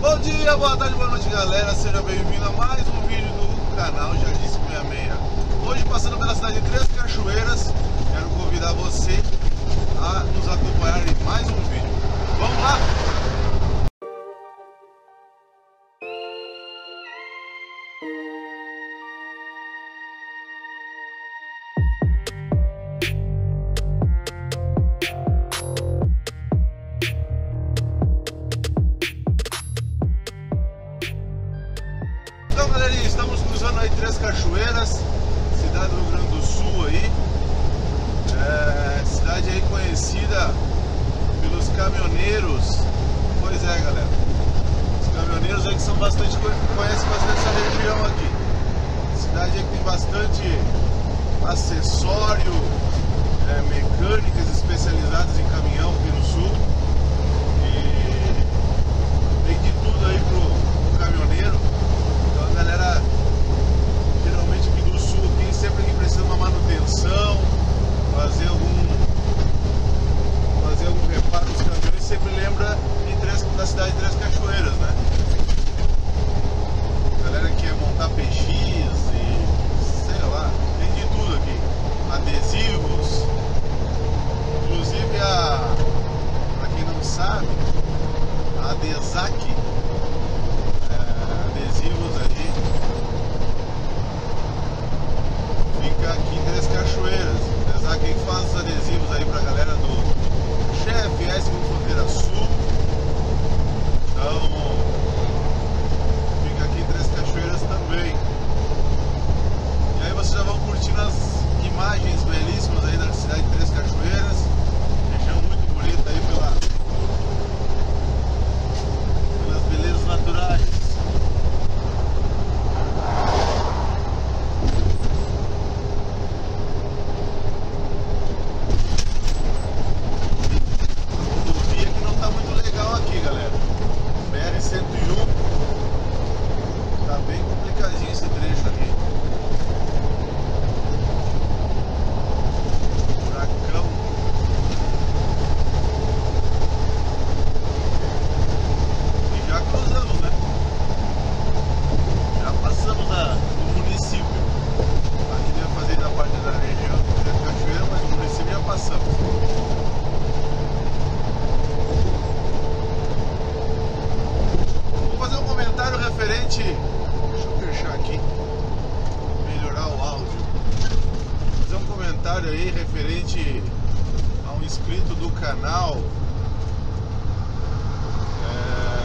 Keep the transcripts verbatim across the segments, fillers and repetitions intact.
Bom dia, boa tarde, boa noite, galera. Seja bem-vindo a mais um vídeo do canal Jardim cinco seis seis. Hoje, passando pela cidade de Três Cachoeiras, quero convidar você a nos acompanhar em mais um vídeo. Vamos lá! Estamos cruzando aí Três Cachoeiras, cidade do Rio Grande do Sul aí, é, cidade aí conhecida pelos caminhoneiros. Pois é, galera, os caminhoneiros aí que são bastante, conhecem bastante essa região aqui. Cidade aí que tem bastante acessório, é, mecânicas especializadas em caminhão aqui no sul. E tem de tudo aí pro, pro caminhoneiro. Galera, geralmente aqui do sul, aqui, sempre que precisa de uma manutenção, fazer algum, fazer algum reparo dos caminhões, sempre lembra de três, da cidade de Três Cachoeiras, né? Galera que quer montar P X e sei lá, tem de tudo aqui, adesivos, inclusive a, pra quem não sabe, a Adesac. Aí referente a um inscrito do canal, é,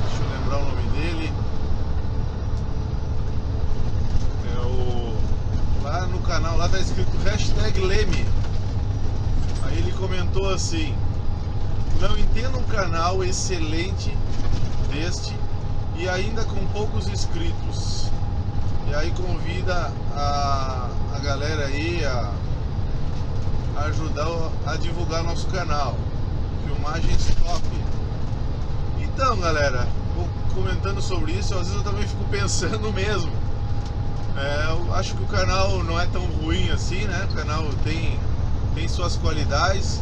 deixa eu lembrar o nome dele, é o, lá no canal lá tá escrito hashtag Leme. Aí ele comentou assim: não entendo um canal excelente deste e ainda com poucos inscritos. E aí convida a, a galera aí a ajudar a divulgar nosso canal. Filmagens top. Então, galera, comentando sobre isso, às vezes eu também fico pensando mesmo. É, eu acho que o canal não é tão ruim assim, né? O canal tem, tem suas qualidades.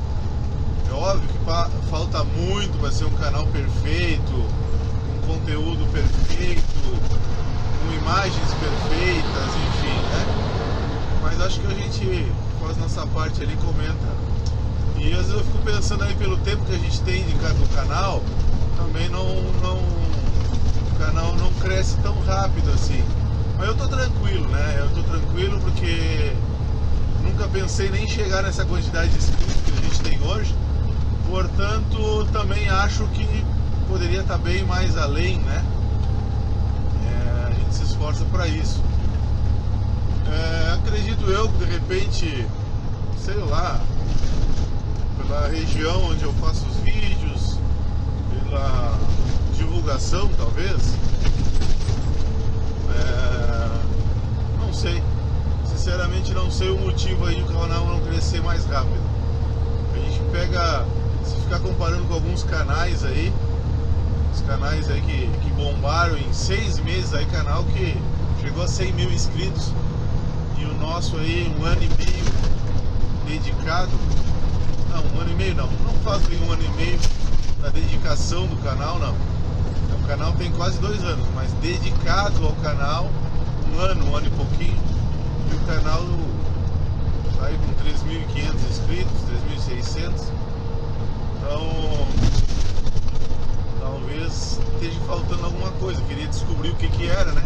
É óbvio que falta muito para ser um canal perfeito, um conteúdo perfeito, com imagens perfeitas, enfim, né? Mas acho que a gente faz nossa parte ali, comenta. E às vezes eu fico pensando aí pelo tempo que a gente tem de cada canal, também não, não, o canal não cresce tão rápido assim. Mas eu tô tranquilo, né? Eu tô tranquilo porque nunca pensei nem chegar nessa quantidade de inscritos que a gente tem hoje. Portanto, também acho que poderia estar bem mais além, né? É, a gente se esforça para isso. É, acredito eu que de repente, sei lá, pela região onde eu faço os vídeos, pela divulgação talvez, é, não sei, sinceramente não sei o motivo aí do canal não crescer mais rápido. A gente pega, se ficar comparando com alguns canais aí, os canais aí que, que bombaram em seis meses aí, canal que chegou a cem mil inscritos. E o nosso aí, um ano e meio dedicado, não, um ano e meio não, não faz bem um ano e meio da dedicação do canal, não. É um canal canal tem quase dois anos, mas dedicado ao canal, um ano, um ano e pouquinho, e o canal saiu com três mil e quinhentos inscritos, três mil e seiscentos. Então, talvez esteja faltando alguma coisa, eu queria descobrir o que que era, né?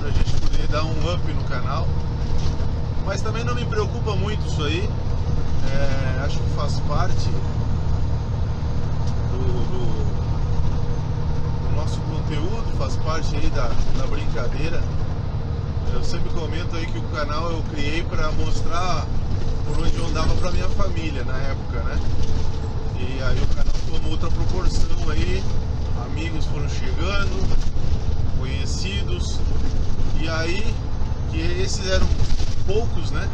Pra gente poder dar um up no canal. Mas também não me preocupa muito isso aí, é, acho que faz parte do, do, do nosso conteúdo, faz parte aí da, da brincadeira. Eu sempre comento aí que o canal eu criei para mostrar por onde eu andava pra minha família na época, né? E aí o canal tomou outra proporção aí, amigos foram chegando, conhecidos, e aí, que esses eram poucos, né?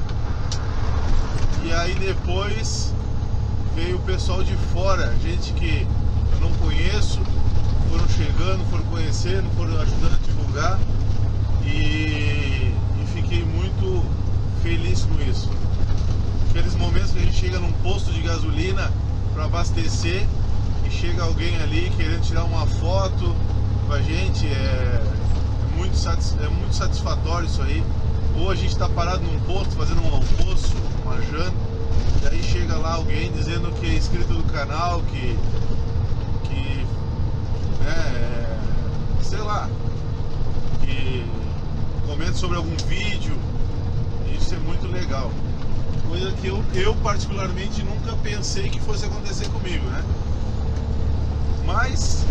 E aí depois veio o pessoal de fora, gente que eu não conheço, foram chegando, foram conhecendo, foram ajudando a divulgar, e, e fiquei muito feliz com isso. Aqueles momentos que a gente chega num posto de gasolina para abastecer e chega alguém ali querendo tirar uma foto com a gente, é, é, muito, satis, é muito satisfatório isso aí. Ou a gente está parado num posto fazendo um almoço, uma janta, e aí chega lá alguém dizendo que é inscrito do canal, que, que né, sei lá, que comenta sobre algum vídeo. Isso é muito legal, coisa que eu, eu particularmente nunca pensei que fosse acontecer comigo, né? Mas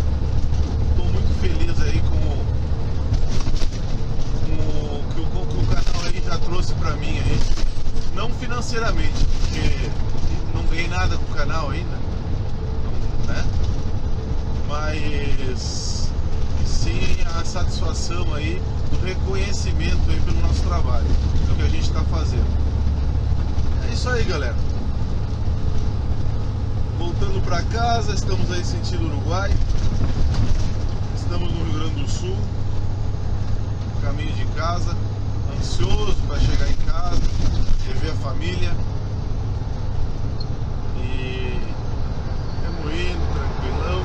estou muito feliz aí com que o, que o canal aí já trouxe pra mim aí, não financeiramente, porque não ganhei nada com o canal ainda, não, né? Mas sim a satisfação aí do reconhecimento aí pelo nosso trabalho, pelo que a gente tá fazendo. É isso aí, galera. Voltando pra casa, estamos aí sentido Uruguai, estamos no Rio Grande do Sul, caminho de casa, ansioso para chegar em casa, rever a família, e estamos indo, tranquilão.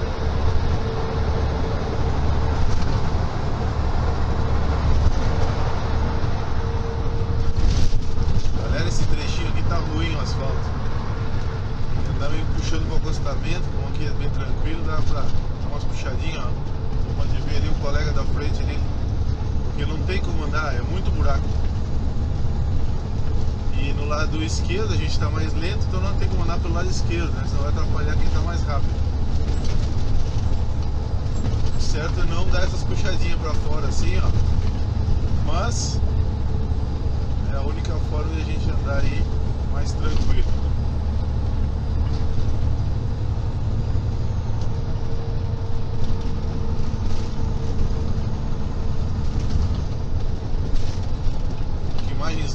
Galera, esse trechinho aqui tá ruim o asfalto, andar meio puxando para o acostamento, como aqui é bem tranquilo, dá para dar umas puxadinhas, ó, pode ver ali o colega da frente ali. Não tem como andar, é muito buraco. E no lado esquerdo a gente está mais lento, então não tem como andar pelo lado esquerdo, né? Senão vai atrapalhar quem está mais rápido. O certo é não dar essas puxadinhas para fora assim, ó. Mas é a única forma de a gente andar aí mais tranquilo.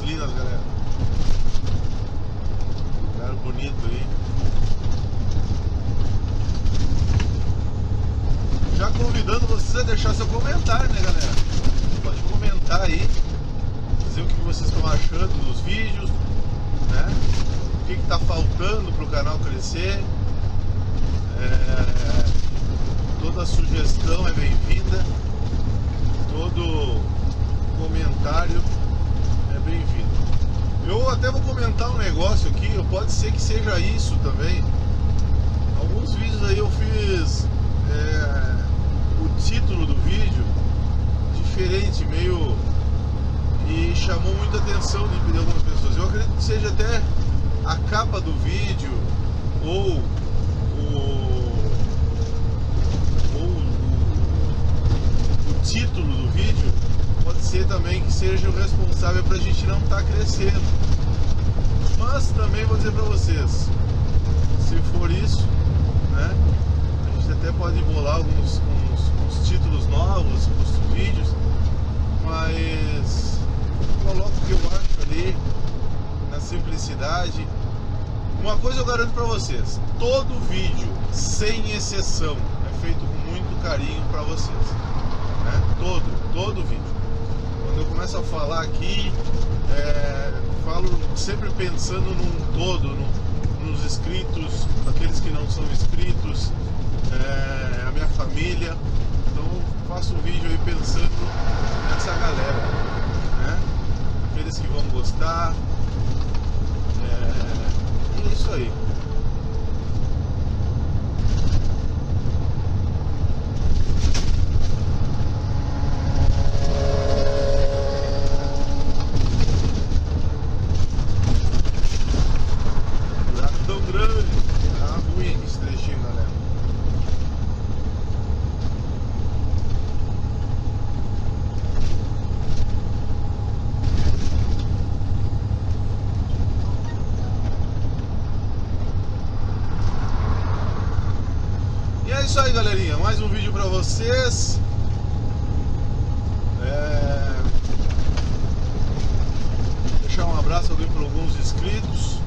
Lindas, galera, lugar bonito aí. Já convidando vocês a deixar seu comentário, né, galera? Pode comentar aí, dizer o que vocês estão achando dos vídeos, né? O que que tá faltando pro canal crescer. É... toda sugestão é bem-vinda, todo comentário bem-vindo. Eu até vou comentar um negócio aqui, pode ser que seja isso também. Alguns vídeos aí eu fiz é, o título do vídeo diferente, meio, e chamou muita atenção de, de algumas pessoas. Eu acredito que seja até a capa do vídeo ou o, ou o, o título do vídeo. Pode ser também que seja o responsável para a gente não estar crescendo. Mas também vou dizer para vocês, se for isso, né, a gente até pode bolar alguns uns, uns títulos novos os vídeos, mas coloco o que eu acho ali, na simplicidade. Uma coisa eu garanto para vocês, todo vídeo, sem exceção, é feito com muito carinho para vocês, né? Todo, todo vídeo. Eu começo a falar aqui, é, falo sempre pensando num todo, no, nos inscritos, aqueles que não são inscritos, é, a minha família. Então faço um vídeo aí pensando nessa galera, né? Aqueles que vão gostar. É, é isso aí. É isso aí, galerinha, mais um vídeo pra vocês. É... deixar um abraço aqui para alguns inscritos.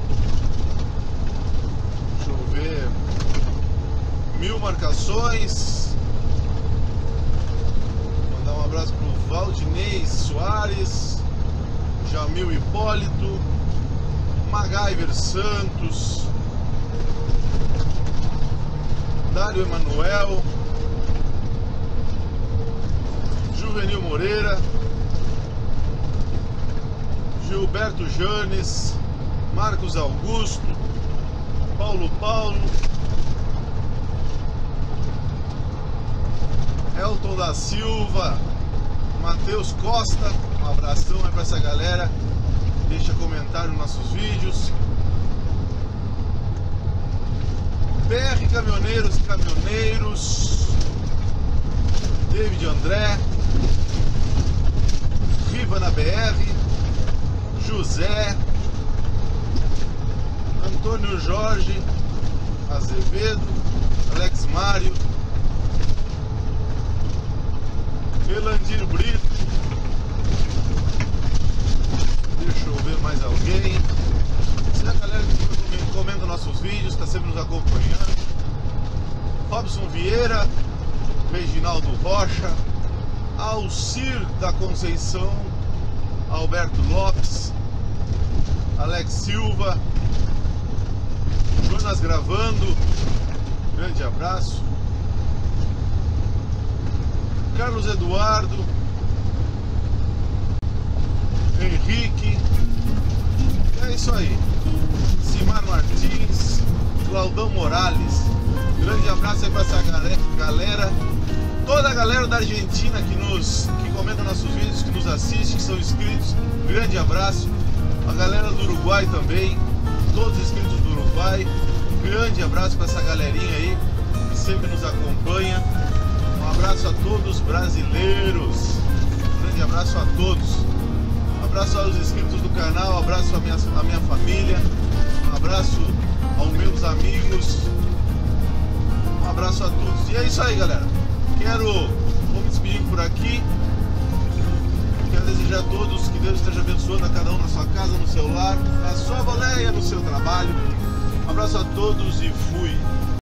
Deixa eu ver, mil marcações. Mandar um abraço pro Valdinei Soares, Jamil Hipólito, Magaiver Santos, Dário Emanuel, Juvenil Moreira, Gilberto Janes, Marcos Augusto, Paulo Paulo, Elton da Silva, Matheus Costa. Um abração aí pra essa galera. Deixa comentário nos nossos vídeos. B R Caminhoneiros e Caminhoneiros, David André, Viva na B R, José, Antônio Jorge Azevedo, Alex Mário, Elandir Brito. Deixa eu ver mais alguém. Será que a galera que comenta nossos vídeos, está sempre nos acompanhando. Robson Vieira, Reginaldo Rocha, Alcir da Conceição, Alberto Lopes, Alex Silva, Jonas Gravando, grande abraço, Carlos Eduardo, Henrique. É isso aí. Simar Martins, Claudão Morales. Grande abraço aí pra essa galera. Toda a galera da Argentina que nos que comenta nossos vídeos, que nos assiste, que são inscritos. Grande abraço. A galera do Uruguai também. Todos os inscritos do Uruguai. Grande abraço pra essa galerinha aí que sempre nos acompanha. Um abraço a todos os brasileiros. Grande abraço a todos. Um abraço aos inscritos do canal. Um abraço à minha, à minha família. Um abraço aos meus amigos. Um abraço a todos. E é isso aí, galera. Quero Vou me despedir por aqui. Quero desejar a todos que Deus esteja abençoando a cada um na sua casa, no seu lar, na sua boleia, no seu trabalho. Um abraço a todos e fui.